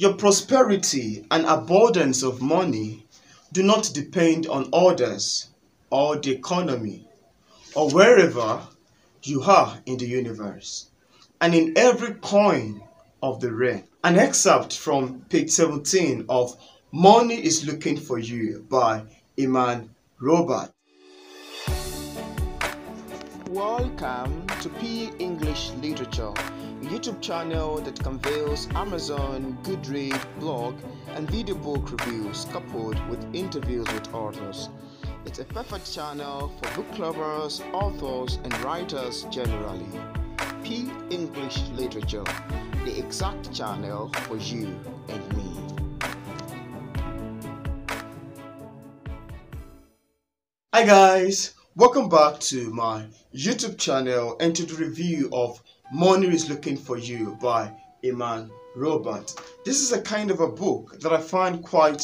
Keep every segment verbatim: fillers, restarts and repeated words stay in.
Your prosperity and abundance of money do not depend on others or the economy or wherever you are in the universe and in every coin of the realm. An excerpt from page seventeen of Money is Looking for You by Emman Roberts. Welcome to P. English Literature, a YouTube channel that conveys Amazon, Goodreads, blog, and video book reviews coupled with interviews with authors. It's a perfect channel for book lovers, authors, and writers generally. P. English Literature, the exact channel for you and me. Hi guys, welcome back to my YouTube channel and to the review of Money is Looking for You by Emman Roberts. This is a kind of a book that I find quite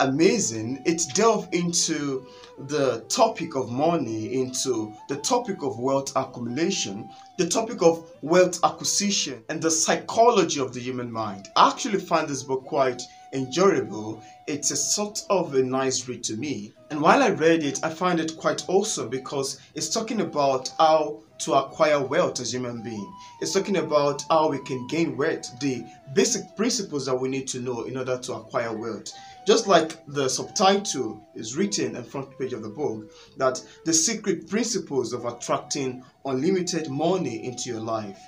amazing. It delves into the topic of money, into the topic of wealth accumulation, the topic of wealth acquisition, and the psychology of the human mind. I actually find this book quite enjoyable. It's a sort of a nice read to me, and while I read it, I find it quite awesome because it's talking about how to acquire wealth as human beings. It's talking about how we can gain wealth, the basic principles that we need to know in order to acquire wealth. Just like the subtitle is written in front page of the book, that the secret principles of attracting unlimited money into your life.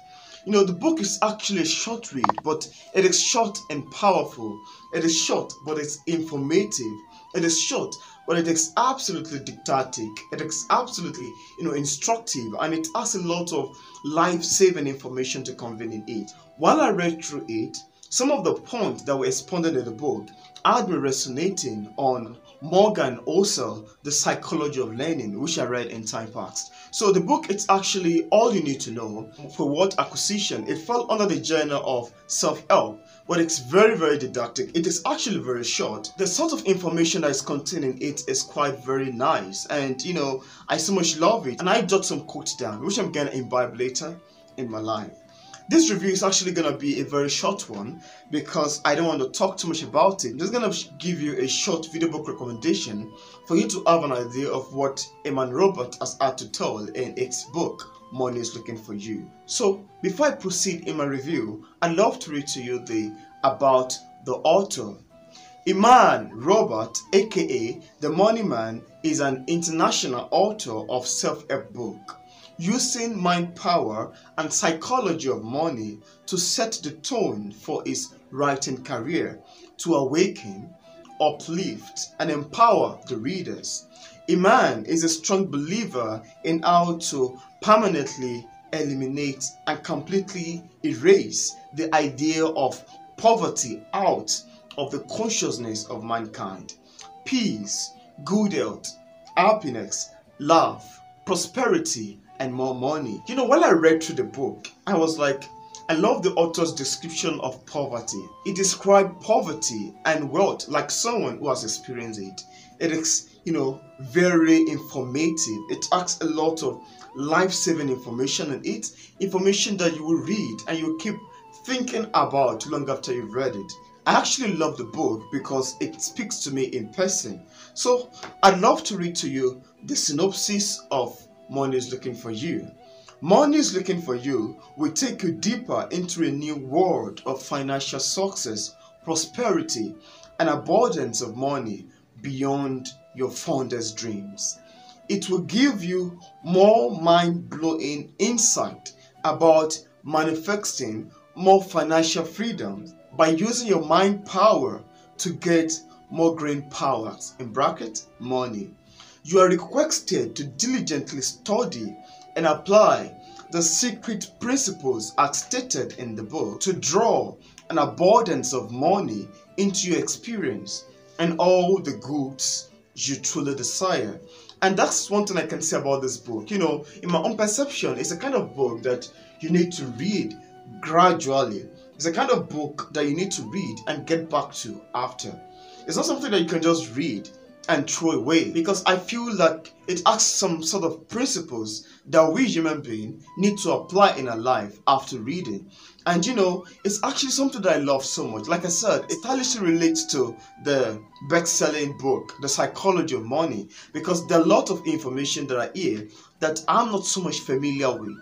You know, the book is actually a short read, but it is short and powerful. It is short, but it's informative. It is short, but it is absolutely didactic. It is absolutely, you know, instructive, and it has a lot of life-saving information to convey in it. While I read through it, some of the points that were expounded in the book had me resonating on Morgan Housel, The Psychology of Learning, which I read in time past. So the book, it's actually all you need to know for wealth acquisition. It fell under the genre of self-help, but it's very, very didactic. It is actually very short. The sort of information that is contained in it is quite very nice. And, you know, I so much love it. And I jot some quotes down, which I'm going to imbibe later in my life. This review is actually going to be a very short one because I don't want to talk too much about it. I'm just going to give you a short video book recommendation for you to have an idea of what Emman Roberts has had to tell in its book, Money is Looking for You. So, before I proceed in my review, I'd love to read to you the about the author. Emman Roberts, aka The Money Man, is an international author of self-help book, using mind power and psychology of money to set the tone for his writing career, to awaken, uplift, and empower the readers. Emman is a strong believer in how to permanently eliminate and completely erase the idea of poverty out of the consciousness of mankind. Peace, good health, happiness, love, prosperity, and more money. You know, when I read through the book, I was like, I love the author's description of poverty. He described poverty and wealth like someone who has experienced it. It is, you know, very informative. It asks a lot of life-saving information, and it's information that you will read and you will keep thinking about long after you've read it. I actually love the book because it speaks to me in person. So I'd love to read to you the synopsis of Money is Looking for You. Money is Looking for You will take you deeper into a new world of financial success, prosperity, and abundance of money beyond your fondest dreams. It will give you more mind-blowing insight about manifesting more financial freedom by using your mind power to get more green powers, in bracket, money. You are requested to diligently study and apply the secret principles as stated in the book to draw an abundance of money into your experience and all the goods you truly desire. And that's one thing I can say about this book. You know, in my own perception, it's a kind of book that you need to read gradually. It's a kind of book that you need to read and get back to after. It's not something that you can just read and throw away, because I feel like it asks some sort of principles that we human beings need to apply in our life after reading. And you know, it's actually something that I love so much. Like I said, it actually relates to the best-selling book, The Psychology of Money, because there are a lot of information that I hear that I'm not so much familiar with.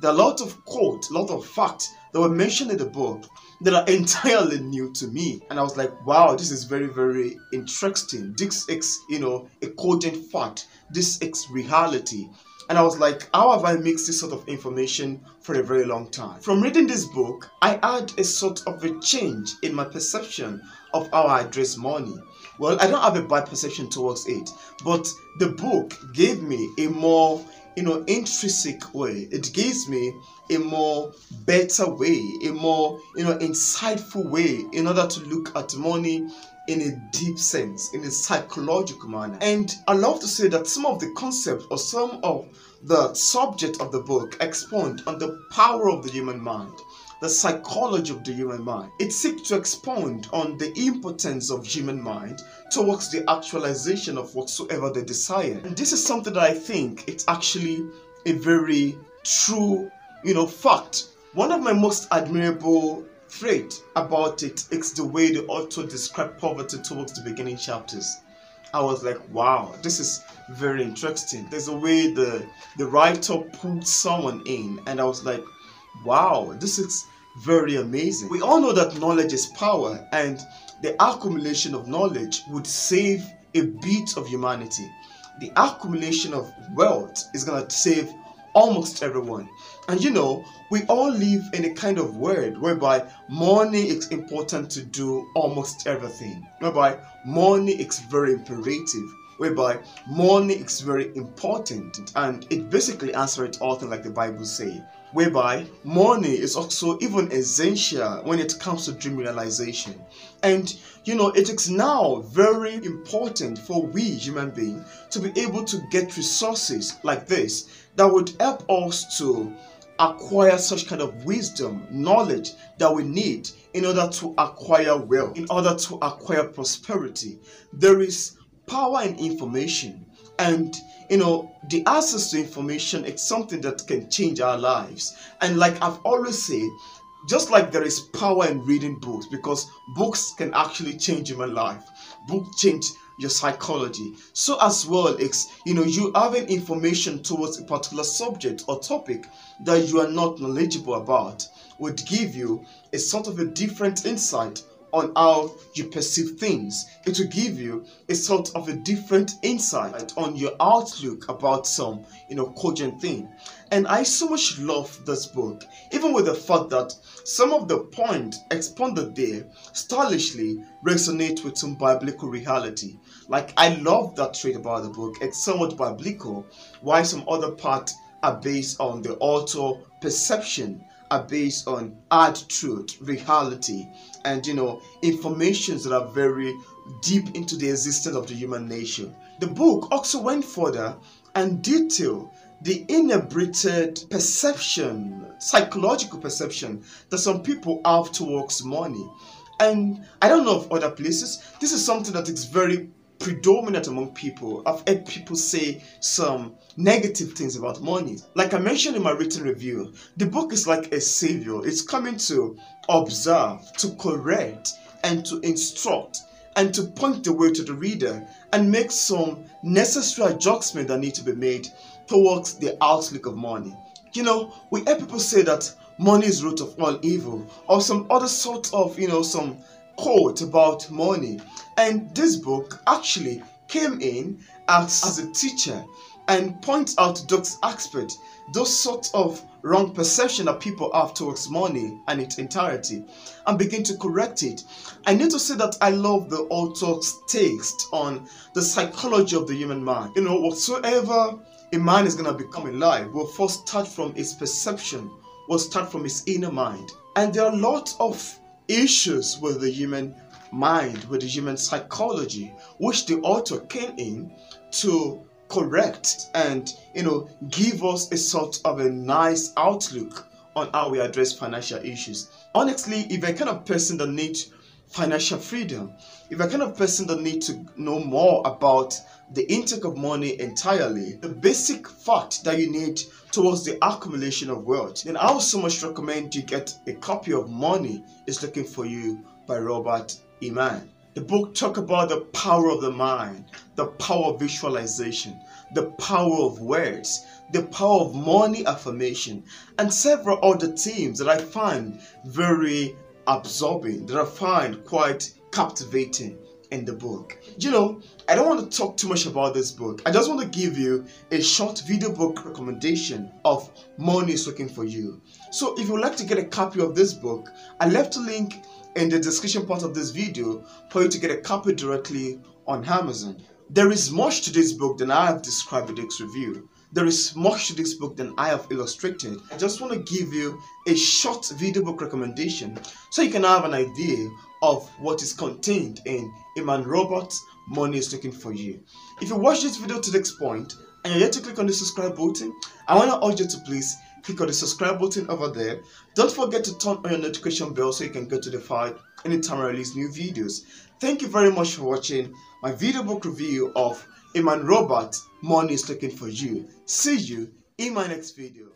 There are a lot of quotes, a lot of facts that were mentioned in the book that are entirely new to me. And I was like, wow, this is very, very interesting. This is, you know, a cogent fact. This is reality. And I was like, how have I mixed this sort of information for a very long time? From reading this book, I had a sort of a change in my perception of how I address money. Well, I don't have a bad perception towards it, but the book gave me a more you know, intrinsic way. It gives me a more better way, a more, you know, insightful way in order to look at money in a deep sense, in a psychological manner. And I love to say that some of the concepts or some of the subject of the book expound on the power of the human mind, the psychology of the human mind. It seeks to expound on the importance of human mind towards the actualization of whatsoever they desire. And this is something that I think it's actually a very true, you know, fact. One of my most admirable traits about it is the way the author described poverty towards the beginning chapters. I was like, wow, this is very interesting. There's a way the, the writer pulled someone in, and I was like, wow, this is very amazing. We all know that knowledge is power, and the accumulation of knowledge would save a bit of humanity. The accumulation of wealth is going to save almost everyone. And you know, we all live in a kind of world whereby money is important to do almost everything, whereby money is very imperative, whereby money is very important, and it basically answers it all things like the Bible says, whereby money is also even essential when it comes to dream realization. And you know, it is now very important for we human beings to be able to get resources like this that would help us to acquire such kind of wisdom, knowledge that we need in order to acquire wealth, in order to acquire prosperity. There is power in information. And, you know, the access to information is something that can change our lives. And like I've always said, just like there is power in reading books, because books can actually change human life. Books change your psychology. So as well, it's, you know, you having information towards a particular subject or topic that you are not knowledgeable about would give you a sort of a different insight on how you perceive things. It will give you a sort of a different insight on your outlook about some, you know, cogent thing. And I so much love this book, even with the fact that some of the points expounded there stylishly resonate with some biblical reality. Like, I love that trait about the book. It's somewhat biblical, while some other parts are based on the author perception, are based on hard truth, reality, and you know, informations that are very deep into the existence of the human nature. The book also went further and detailed the inhibited perception, psychological perception that some people have towards money. And I don't know of other places, this is something that is very predominant among people. I've heard people say some negative things about money. Like I mentioned in my written review, the book is like a savior. It's coming to observe, to correct, and to instruct, and to point the way to the reader and make some necessary adjustments that need to be made towards the outlook of money. You know, we hear people say that money is root of all evil, or some other sort of, you know, some quote about money. And this book actually came in as, as a teacher and points out those aspects, those sorts of wrong perception that people have towards money and its entirety, and begin to correct it. I need to say that I love the author's text on the psychology of the human mind. You know, whatsoever a man is going to become in life will first start from his perception, will start from his inner mind. And there are lots of issues with the human mind, with the human psychology, which the author came in to correct and, you know, give us a sort of a nice outlook on how we address financial issues. Honestly, if you're a kind of person that needs financial freedom. If you're the kind of person that needs to know more about the intake of money entirely, the basic fact that you need towards the accumulation of wealth, then I would so much recommend you get a copy of Money is Looking for You by Robert Emman. The book talks about the power of the mind, the power of visualization, the power of words, the power of money affirmation, and several other themes that I find very absorbing, that I find quite captivating in the book. You know, I don't want to talk too much about this book. I just want to give you a short video book recommendation of Money is Looking for You. So if you would like to get a copy of this book, I left a link in the description part of this video for you to get a copy directly on Amazon. There is much to this book than I have described in this review. There is much to this book than I have illustrated. I just want to give you a short video book recommendation so you can have an idea of what is contained in Emman Roberts' Money is Looking for You. If you watch this video to this point and you're yet to click on the subscribe button, I want to urge you to please click on the subscribe button over there. Don't forget to turn on your notification bell so you can get notified anytime I release new videos. Thank you very much for watching my video book review of Emman Roberts' Money is Looking for You. See you in my next video.